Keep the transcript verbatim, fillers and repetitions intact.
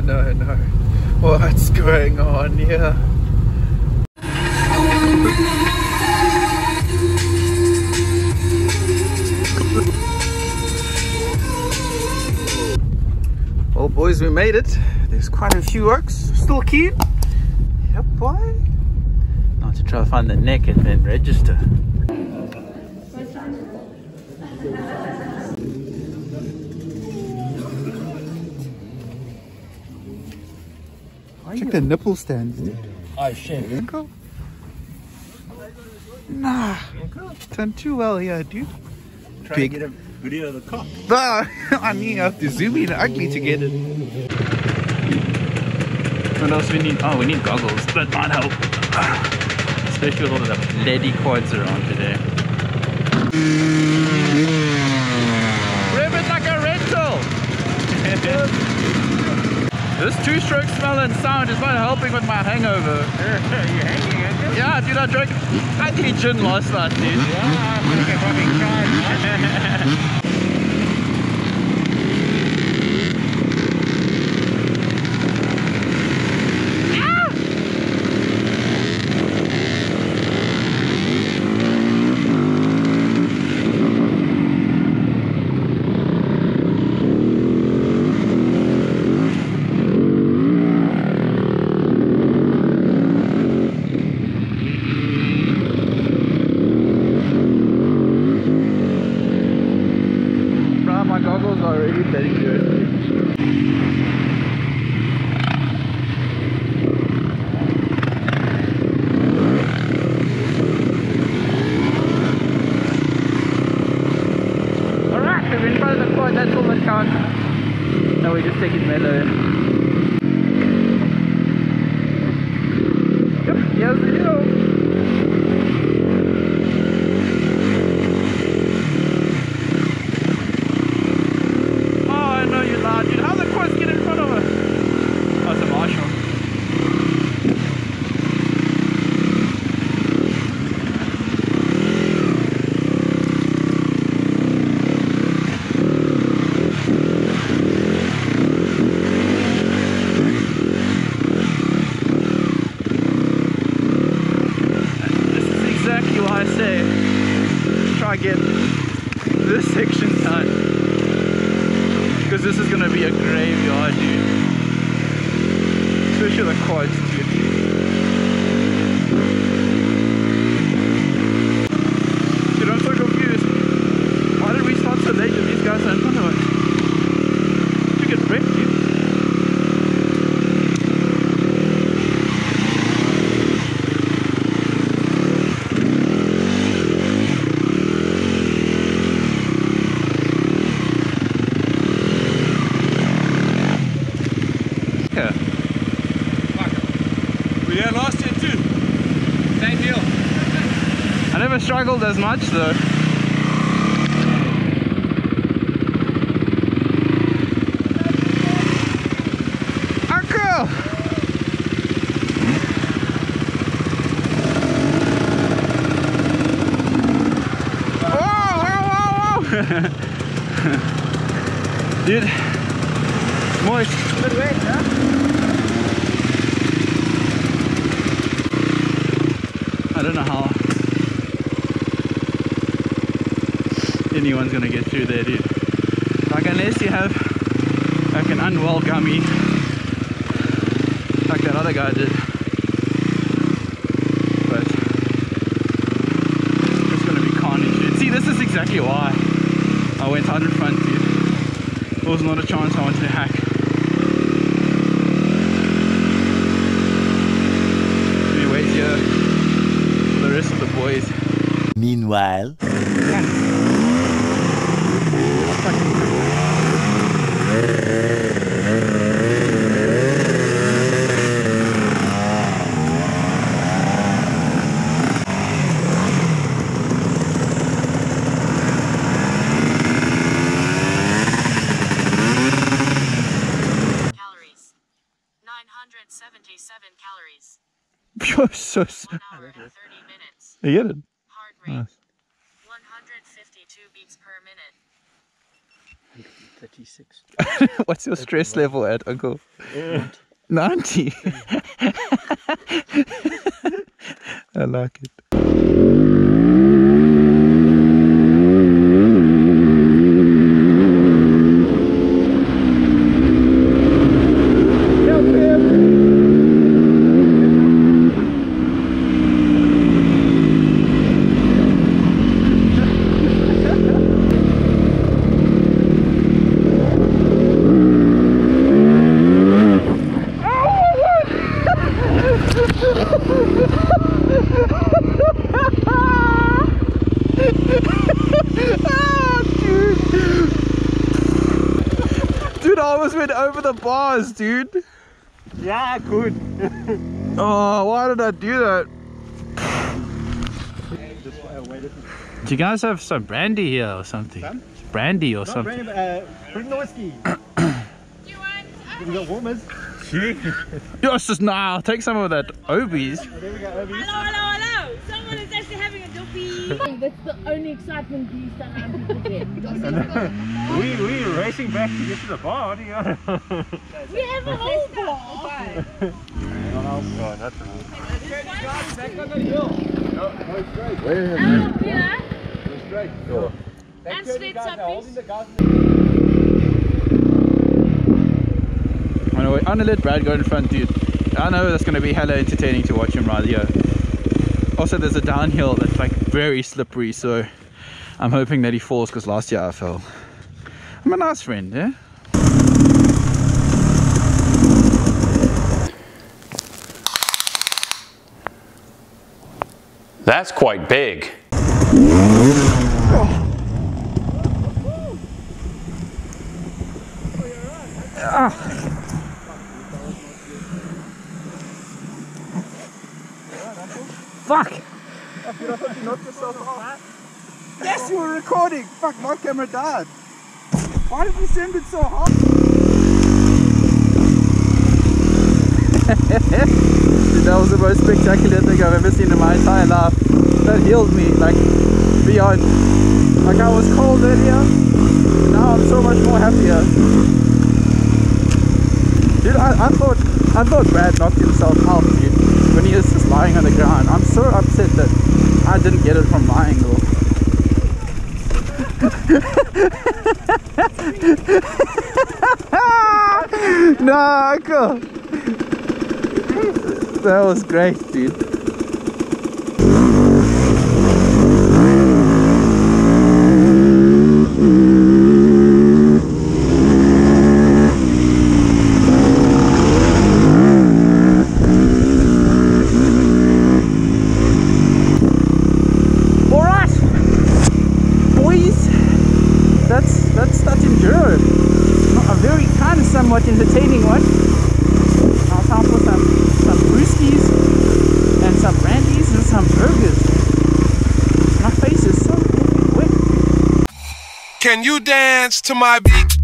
no, no, no. What's going on here? Well, boys, we made it. There's quite a few oaks still keen. Yep, boy. Now to try to find the neck and then register. Check the nipple stands, dude. Oh shit. Ankle? Nah. It's done too well here, dude. Try Big. to get a video of the cock. Nah, I mean, I have to zoom in ugly to get it. What else we need? Oh, we need goggles. That might help. Especially with all of the bloody quads around today. Rev it like a rental! This two-stroke smell and sound is not helping with my hangover. You hanging, aren't you? Yeah, dude, I drank ugly gin last night, dude. Yeah, I think I'm having struggled as much though. Uncle! Whoa, whoa, whoa, whoa! Dude, it's moist. Good weight, huh? I don't know how anyone's gonna get through there, dude. Like, unless you have like an unwell gummy like that other guy did. But it's gonna be carnage, dude. See, this is exactly why I went out in front, dude. There was not a chance I wanted to hack. We wait here for the rest of the boys. Meanwhile. So one hour and thirty minutes. You get it? Heart rate. Nice. one hundred fifty-two beats per minute. thirty-six. What's your stress level at, Uncle? Yeah. ninety. I like it. Over the bars, dude. Yeah, good. Oh, why did I do that? Do you guys have some brandy here or something? Some? Brandy or Not something? Brandy, uh, bring the whiskey. Do you want? We got warmers. Yes, just nah. I'll take some of that Obies. Oh, there we go, Obies. Hello, hello, hello. Someone is actually having a doopie. That's the only excitement these damn people get. We we racing back to get to the bar. Do you know? We have a whole bar. No, nothing. Back on the hill. No, no straight. Out of here. No straight. Sure. And straight up. I know. I'm gonna let Brad go in front, dude. I know that's gonna be hella entertaining to watch him ride here. Also, there's a downhill that's like very slippery, so I'm hoping that he falls because last year I fell. I'm a nice friend, yeah? That's quite big. Oh. Ah. Fuck! Yes, you were recording! Fuck, my camera died! Why did we send it so hard? That was the most spectacular thing I've ever seen in my entire life. That healed me, like, beyond. Like, I was cold earlier, but now I'm so much more happier. Dude, I, I thought I thought Brad knocked himself out, dude, when he was just lying on the ground. I'm so upset that I didn't get it from my angle. No, Uncle! That was great, dude. Entertaining one. Now time for some some brewskis and some brandies and some burgers. My face is so wet. Can you dance to my beat?